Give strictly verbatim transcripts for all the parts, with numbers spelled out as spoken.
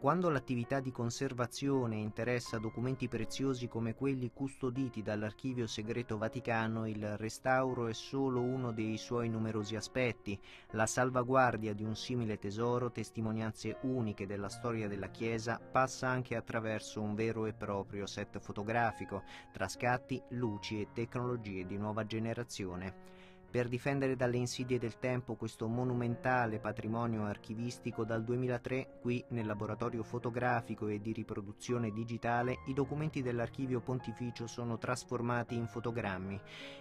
Quando l'attività di conservazione interessa documenti preziosi come quelli custoditi dall'Archivio Segreto Vaticano, il restauro è solo uno dei suoi numerosi aspetti. La salvaguardia di un simile tesoro, testimonianze uniche della storia della Chiesa, passa anche attraverso un vero e proprio set fotografico, tra scatti, luci e tecnologie di nuova generazione. Per difendere dalle insidie del tempo questo monumentale patrimonio archivistico, dal duemilatré, qui nel laboratorio fotografico e di riproduzione digitale, i documenti dell'Archivio Pontificio sono trasformati in fotogrammi,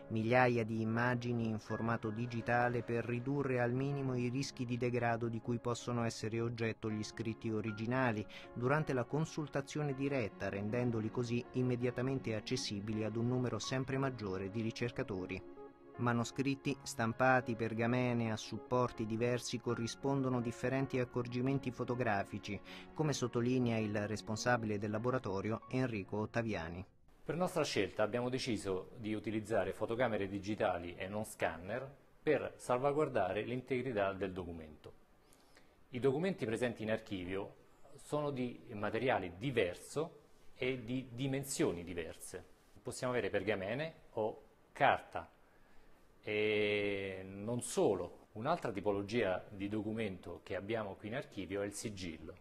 migliaia di immagini in formato digitale per ridurre al minimo i rischi di degrado di cui possono essere oggetto gli scritti originali, durante la consultazione diretta, rendendoli così immediatamente accessibili ad un numero sempre maggiore di ricercatori. Manoscritti, stampati, pergamene a supporti diversi corrispondono differenti accorgimenti fotografici, come sottolinea il responsabile del laboratorio Enrico Ottaviani. Per nostra scelta abbiamo deciso di utilizzare fotocamere digitali e non scanner per salvaguardare l'integrità del documento. I documenti presenti in archivio sono di materiale diverso e di dimensioni diverse. Possiamo avere pergamene o carta. E non solo, un'altra tipologia di documento che abbiamo qui in archivio è il sigillo.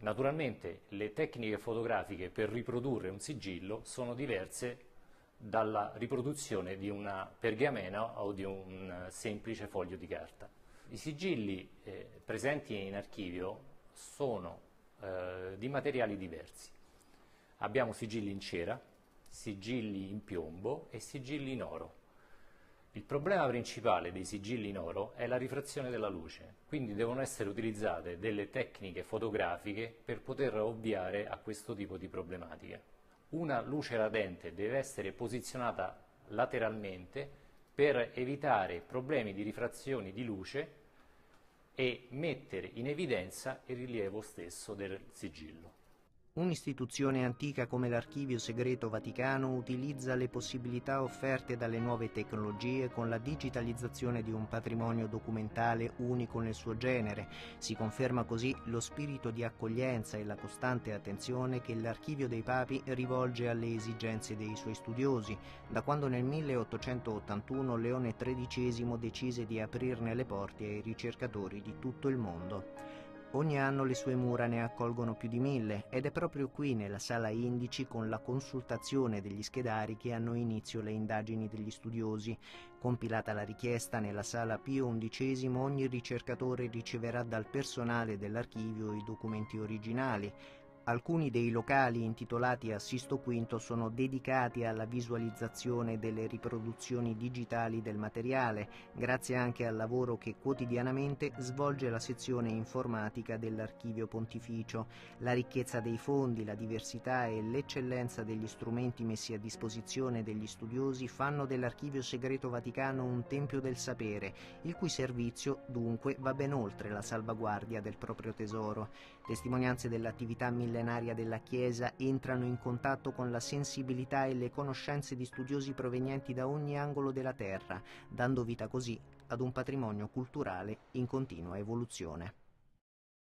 Naturalmente le tecniche fotografiche per riprodurre un sigillo sono diverse dalla riproduzione di una pergamena o di un semplice foglio di carta. I sigilli eh, presenti in archivio sono eh, di materiali diversi. Abbiamo sigilli in cera, sigilli in piombo e sigilli in oro. Il problema principale dei sigilli in oro è la rifrazione della luce, quindi devono essere utilizzate delle tecniche fotografiche per poter ovviare a questo tipo di problematiche. Una luce radente deve essere posizionata lateralmente per evitare problemi di rifrazione di luce e mettere in evidenza il rilievo stesso del sigillo. Un'istituzione antica come l'Archivio Segreto Vaticano utilizza le possibilità offerte dalle nuove tecnologie con la digitalizzazione di un patrimonio documentale unico nel suo genere. Si conferma così lo spirito di accoglienza e la costante attenzione che l'Archivio dei Papi rivolge alle esigenze dei suoi studiosi, da quando nel milleottocentottantuno Leone tredicesimo decise di aprirne le porte ai ricercatori di tutto il mondo. Ogni anno le sue mura ne accolgono più di mille ed è proprio qui, nella sala indici, con la consultazione degli schedari che hanno inizio le indagini degli studiosi. Compilata la richiesta, nella sala Pio undicesimo ogni ricercatore riceverà dal personale dell'archivio i documenti originali. Alcuni dei locali intitolati a Sisto quinto sono dedicati alla visualizzazione delle riproduzioni digitali del materiale, grazie anche al lavoro che quotidianamente svolge la sezione informatica dell'Archivio Pontificio. La ricchezza dei fondi, la diversità e l'eccellenza degli strumenti messi a disposizione degli studiosi fanno dell'Archivio Segreto Vaticano un tempio del sapere, il cui servizio, dunque, va ben oltre la salvaguardia del proprio tesoro. Testimonianze dell'attività millenaria della Chiesa entrano in contatto con la sensibilità e le conoscenze di studiosi provenienti da ogni angolo della terra, dando vita così ad un patrimonio culturale in continua evoluzione.